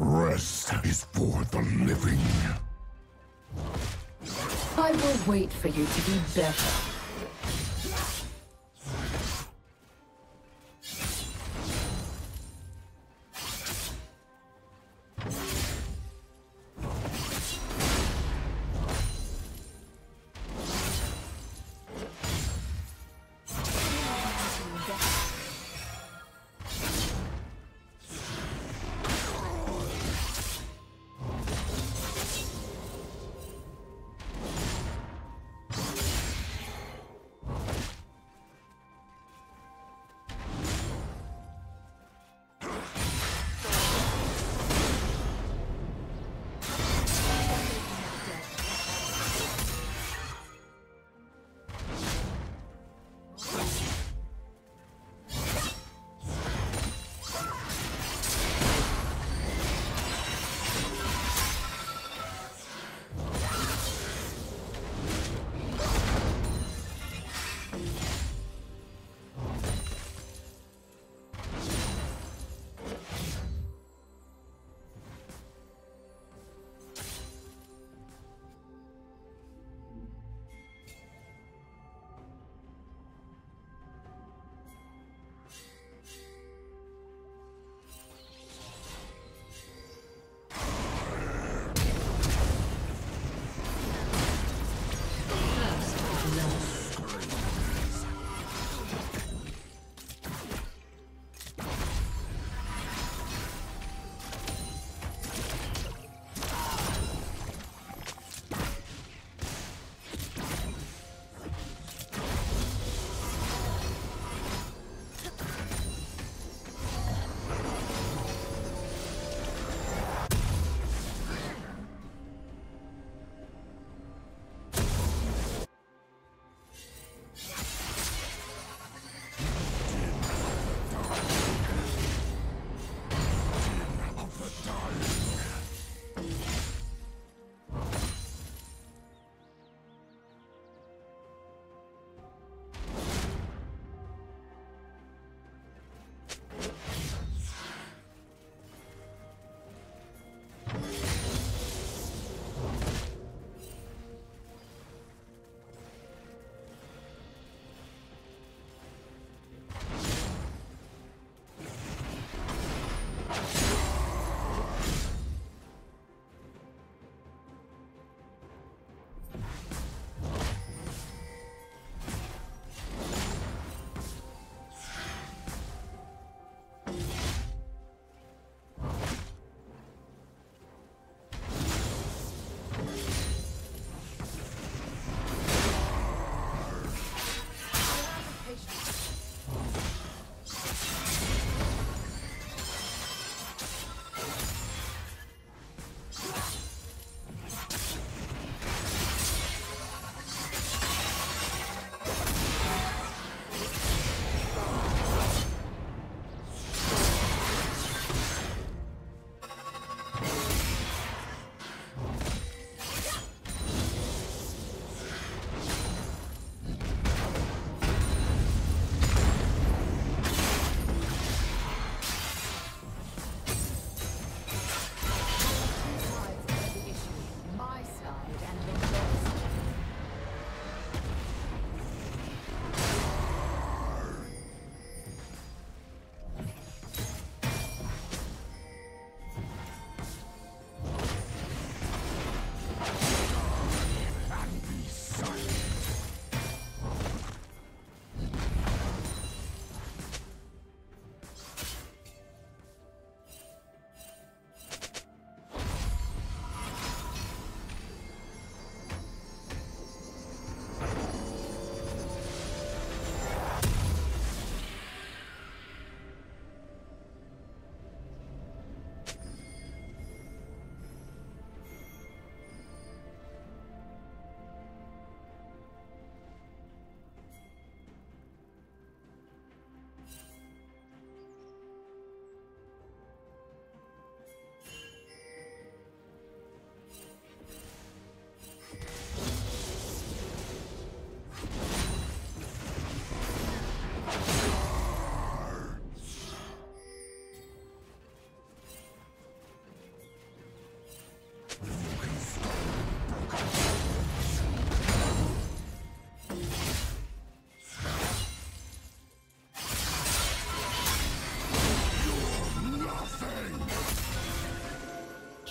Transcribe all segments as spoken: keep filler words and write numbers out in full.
Rest is for the living. I will wait for you to be better.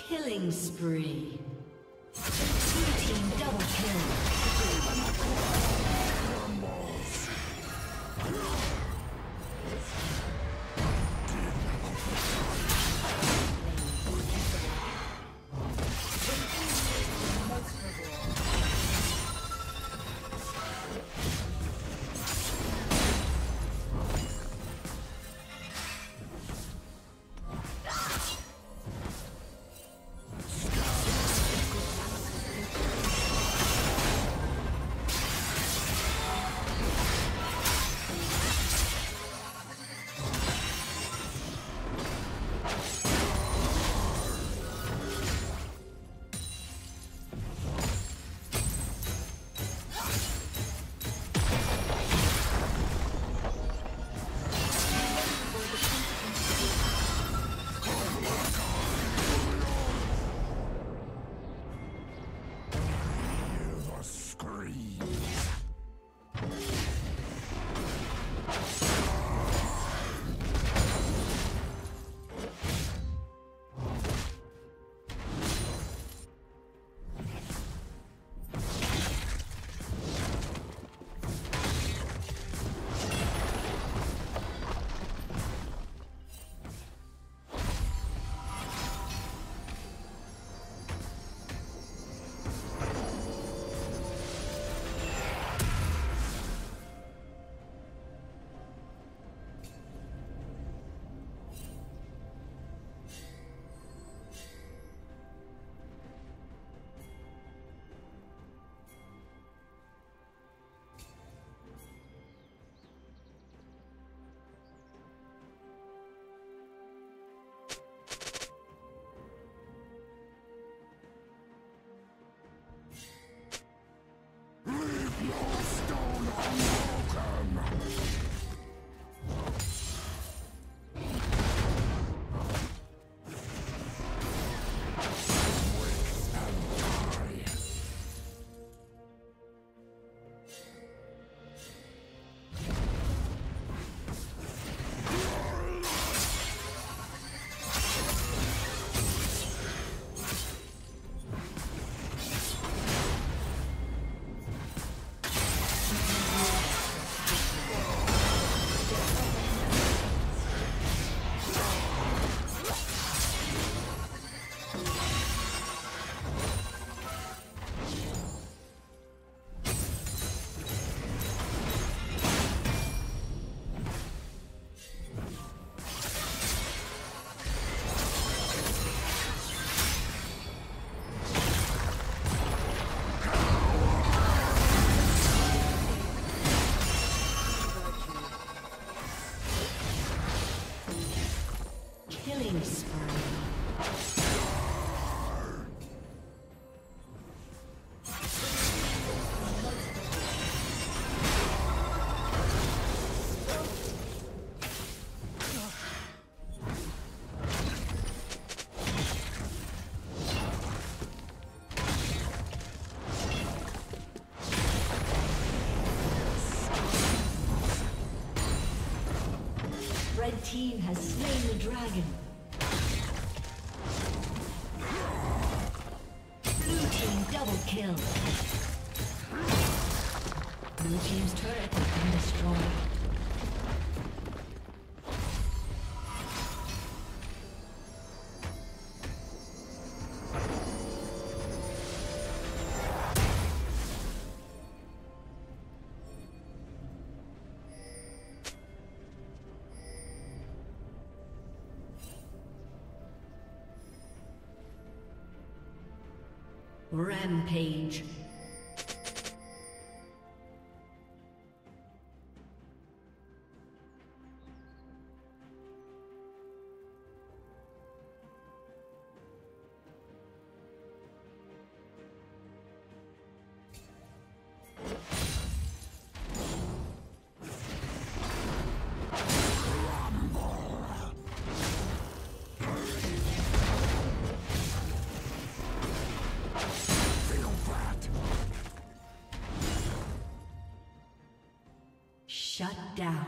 Killing spree. Blue team double kill. Red team has slain the dragon. Blue team double kill. Blue team's turret has been destroyed. Rampage. Shut down.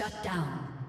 Shut down.